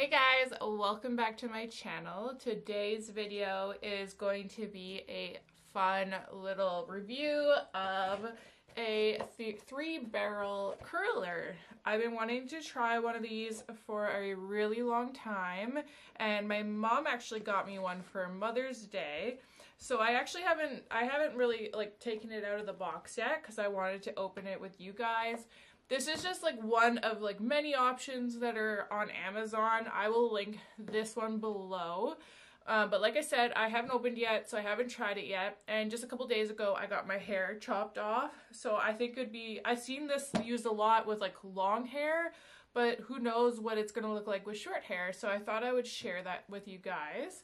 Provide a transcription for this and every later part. Hey guys, welcome back to my channel. Today's video is going to be a fun little review of a three barrel curler. I've been wanting to try one of these for a really long time, and my mom actually got me one for Mother's Day. So I haven't really like taken it out of the box yet because I wanted to open it with you guys. This is just like one of like many options that are on Amazon. I will link this one below. But like I said, I haven't opened yet, so I haven't tried it yet. And just a couple days ago, I got my hair chopped off. So I think it'd be, I've seen this used a lot with like long hair, but who knows what it's gonna look like with short hair. So I thought I would share that with you guys.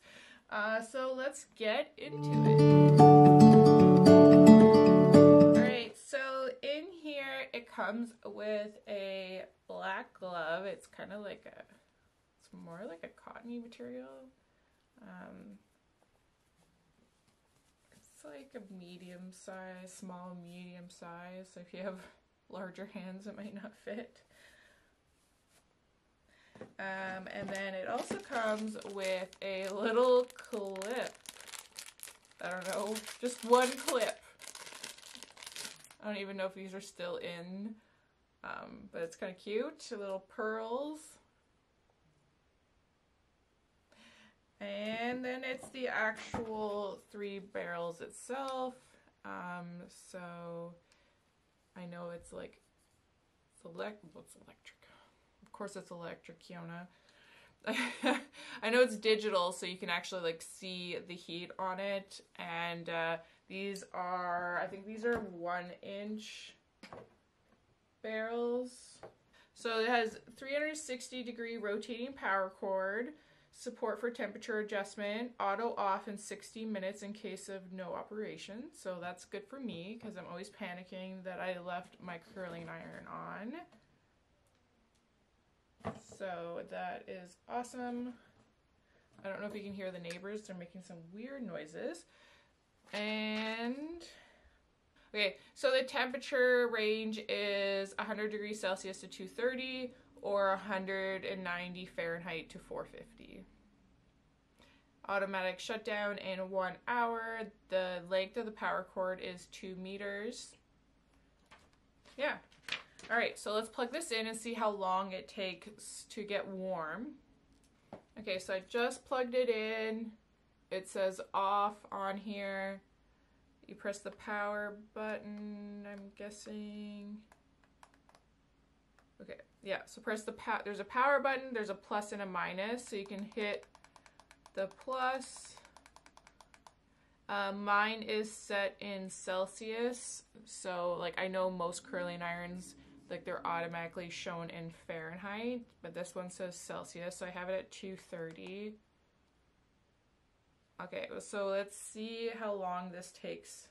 So let's get into it. It comes with a black glove. It's kind of like a, it's more like a cottony material. It's like a medium size, small, medium size. So if you have larger hands, it might not fit. And then it also comes with a little clip. I don't know, just one clip. I don't even know if these are still in, but it's kind of cute. Little pearls. And then it's the actual three barrels itself. So I know it's like, it's what's electric? Of course it's electric, Kiona. I know it's digital, so you can actually like see the heat on it. And these are, I think these are 1-inch barrels. So it has 360-degree rotating power cord, support for temperature adjustment, auto off in 60 minutes in case of no operation. So that's good for me because I'm always panicking that I left my curling iron on. So that is awesome. I don't know if you can hear the neighbors. They're making some weird noises. And okay, so the temperature range is 100 degrees Celsius to 230 or 190 Fahrenheit to 450. Automatic shutdown in 1 hour. The length of the power cord is 2 meters. Yeah. All right, so let's plug this in and see how long it takes to get warm. Okay, so I just plugged it in. It says off on here. You press the power button, I'm guessing. Okay, yeah, so press the power, there's a power button, there's a plus and a minus, so you can hit the plus. Mine is set in Celsius, so like I know most curling irons, like they're automatically shown in Fahrenheit, but this one says Celsius, so I have it at 230. Okay, so let's see how long this takes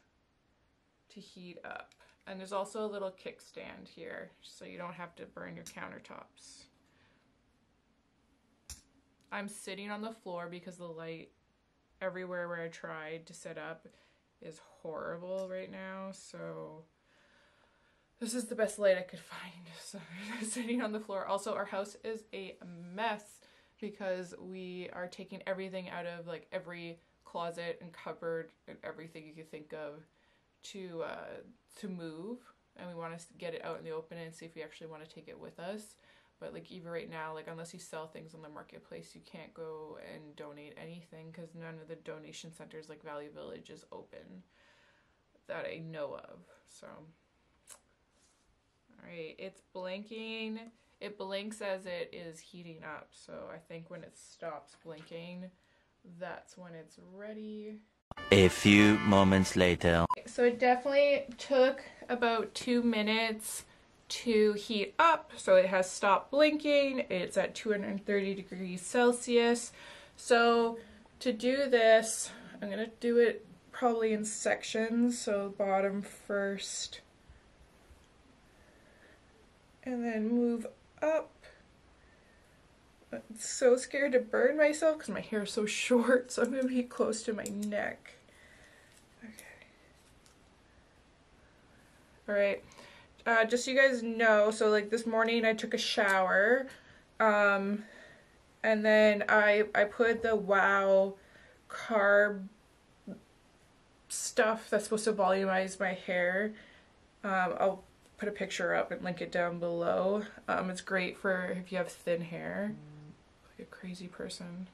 to heat up. And there's also a little kickstand here, so you don't have to burn your countertops. I'm sitting on the floor because the light everywhere where I tried to set up is horrible right now, so this is the best light I could find. So I'm sitting on the floor. Also, our house is a mess because we are taking everything out of like every closet and cupboard and everything you could think of to move, and we want to get it out in the open and see if we actually want to take it with us. But like even right now, like unless you sell things on the marketplace, you can't go and donate anything because none of the donation centers like Value Village is open that I know of. So all right, it's blinking. It blinks as it is heating up, so I think when it stops blinking, that's when it's ready. A few moments later. So it definitely took about 2 minutes to heat up, so it has stopped blinking. It's at 230 degrees Celsius. So to do this, I'm gonna do it probably in sections, so bottom first, and then move up. I'm so scared to burn myself because my hair is so short, so I'm gonna be close to my neck. Okay. All right. Just so you guys know, so like this morning I took a shower, And then I put the Wow carb stuff that's supposed to volumize my hair. I'll put a picture up and link it down below. It's great for if you have thin hair. Like a crazy person.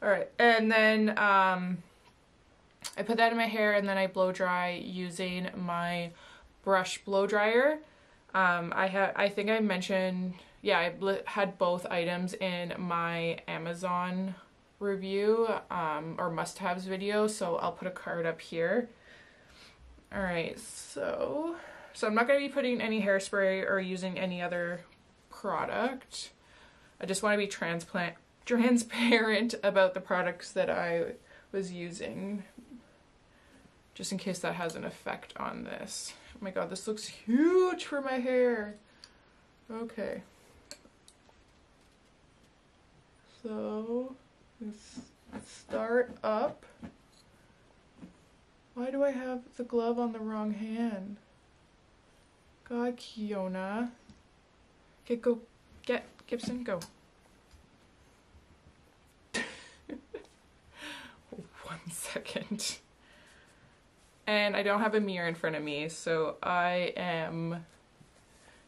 Alright, and then I put that in my hair and then I blow dry using my brush blow dryer. I think I mentioned, yeah, I had both items in my Amazon review or must-haves video, so I'll put a card up here. Alright, so I'm not going to be putting any hairspray or using any other product. I just want to be transparent about the products that I was using, just in case that has an effect on this. Oh my god, this looks huge for my hair. Okay. So, let's start up. Why do I have the glove on the wrong hand? God, Kiona. Okay, go. Get Gibson, go. 1 second. And I don't have a mirror in front of me, so I am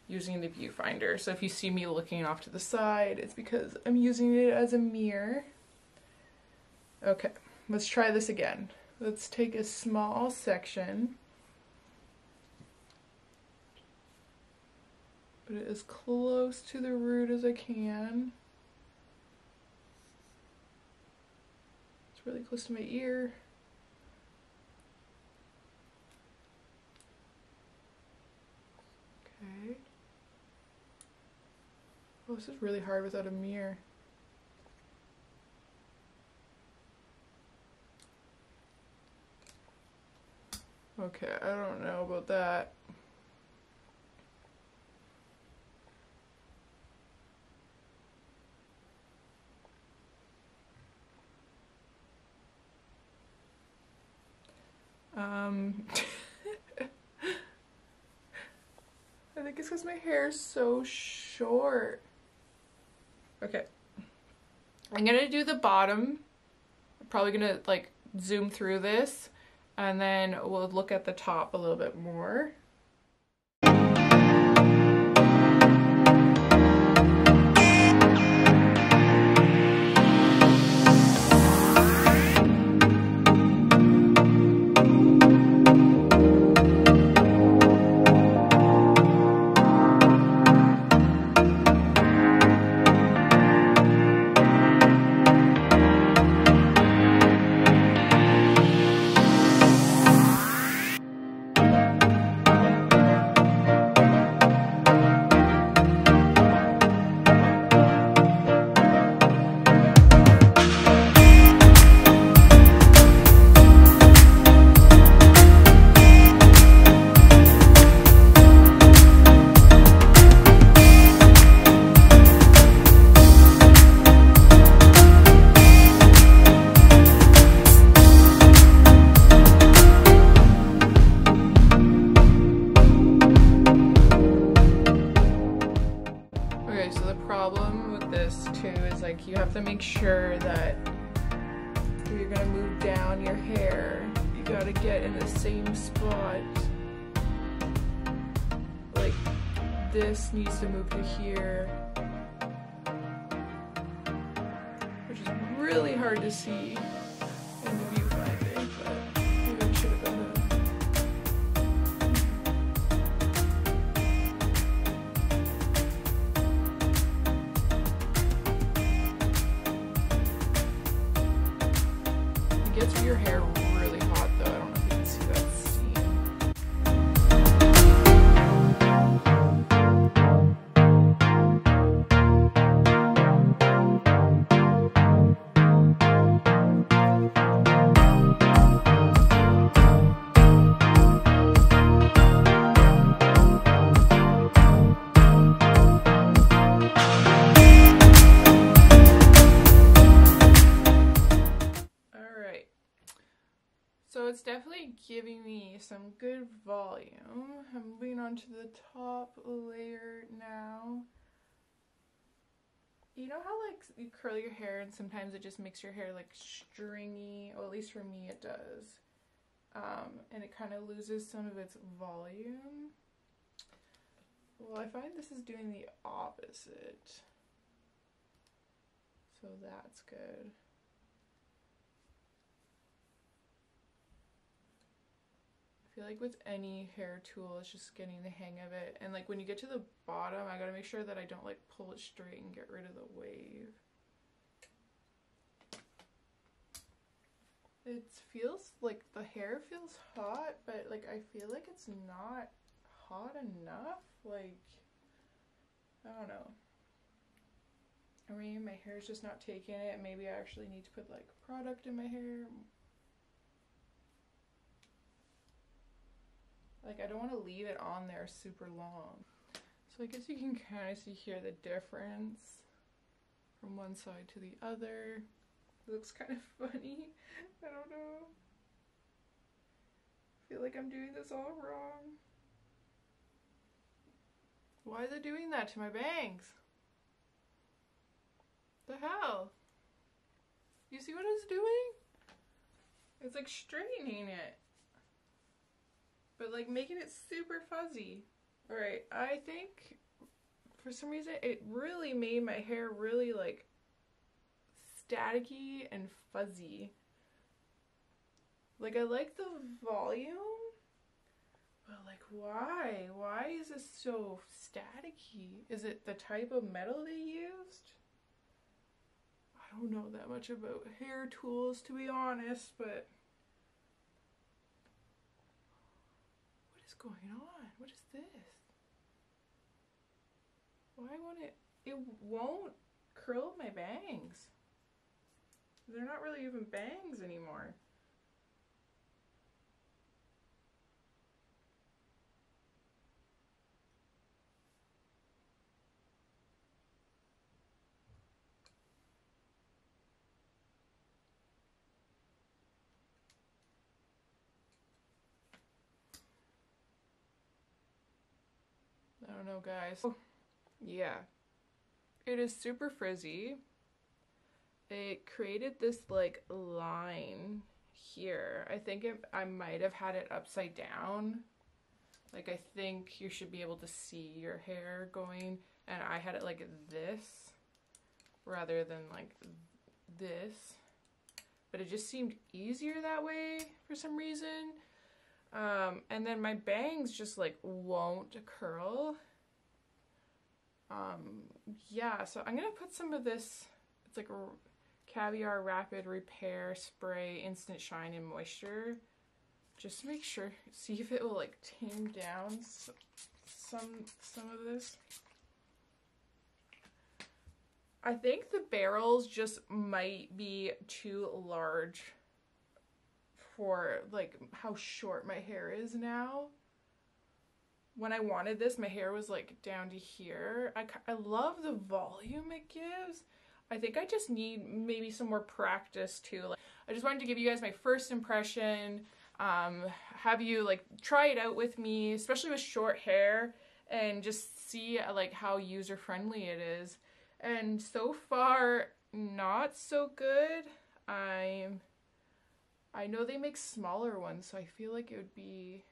using the viewfinder. So if you see me looking off to the side, it's because I'm using it as a mirror. Okay, let's try this again. Let's take a small section. Put it as close to the root as I can. It's really close to my ear. Okay. Oh, this is really hard without a mirror. Okay, I don't know about that. I think it's because my hair is so short. Okay. I'm gonna do the bottom. I'm probably gonna like zoom through this and then we'll look at the top a little bit more. This needs to move to here, which is really hard to see in the viewfinder, but maybe I should have done that. It gets your hair really hot though, I don't know if you can see that steam. It's definitely giving me some good volume. I'm moving on to the top layer now. You know how like you curl your hair and sometimes it just makes your hair like stringy, or at least for me it does, and it kind of loses some of its volume? Well, I find this is doing the opposite, so that's good. I feel like with any hair tool, it's just getting the hang of it. And like when you get to the bottom, I gotta make sure that I don't like pull it straight and get rid of the wave. It feels like the hair feels hot, but like I feel like it's not hot enough. Like, I don't know. I mean, my hair's just not taking it. Maybe I actually need to put like product in my hair. Like, I don't want to leave it on there super long. So I guess you can kind of see here the difference from one side to the other. It looks kind of funny. I don't know. I feel like I'm doing this all wrong. Why is it doing that to my bangs? The hell? You see what it's doing? It's like straightening it, but like making it super fuzzy. Alright, I think for some reason it really made my hair really like staticky and fuzzy. Like I like the volume, but like why? Why is this so staticky? Is it the type of metal they used? I don't know that much about hair tools, to be honest, but what is going on? What is this? Why won't it won't curl my bangs? They're not really even bangs anymore. I don't know, guys. Oh, yeah, it is super frizzy. It created this like line here. I think I might have had it upside down. Like I think you should be able to see your hair going, and I had it like this rather than like this. But it just seemed easier that way for some reason. And then my bangs just like won't curl. Yeah, so I'm gonna put some of this, it's like a Caviar Rapid Repair Spray Instant Shine and Moisture, just to make sure, see if it will like tame down some of this. I think the barrels just might be too large for like how short my hair is now. When I wanted this, my hair was like down to here. I love the volume it gives. I think I just need maybe some more practice too. Like, I just wanted to give you guys my first impression, have you like try it out with me, especially with short hair, and just see like how user friendly it is. And so far, not so good. I know they make smaller ones, so I feel like it would be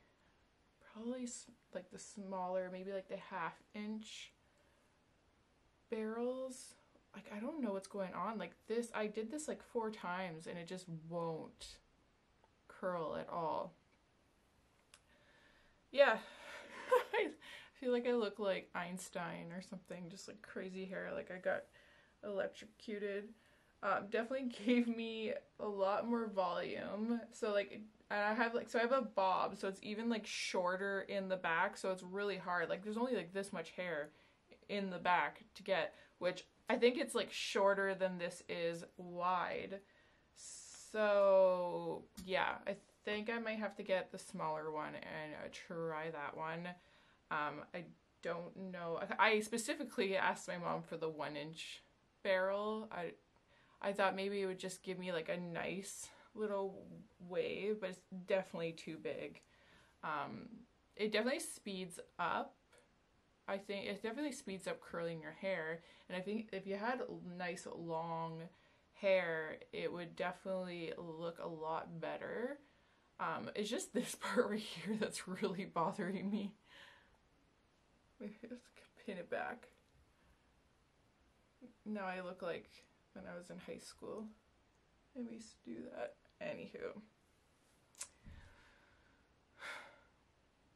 probably like the smaller, maybe like the 1/2 inch barrels. Like, I don't know what's going on. Like this, I did this like 4 times and it just won't curl at all. Yeah, I feel like I look like Einstein or something, just like crazy hair, like I got electrocuted. Definitely gave me a lot more volume. So like, and I have like, so I have a bob, so it's even like shorter in the back, so it's really hard. Like there's only like this much hair in the back to get, which I think it's like shorter than this is wide. So yeah, I think I might have to get the smaller one and try that one. I don't know. I specifically asked my mom for the 1-inch barrel. I thought maybe it would just give me like a nice little wave, but it's definitely too big. It definitely speeds up I think it definitely speeds up curling your hair, and I think if you had nice long hair it would definitely look a lot better. It's just this part right here that's really bothering me. Let's pin it back. Now I look like when I was in high school and we used to do that. Anywho.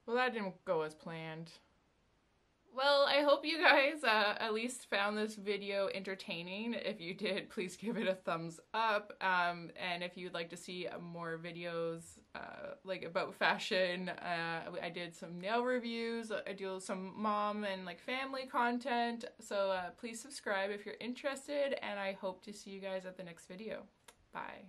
Well, that didn't go as planned. Well, I hope you guys at least found this video entertaining. If you did, please give it a thumbs up. And if you'd like to see more videos like about fashion, I did some nail reviews. I do some mom and like family content. So please subscribe if you're interested, and I hope to see you guys at the next video. Bye.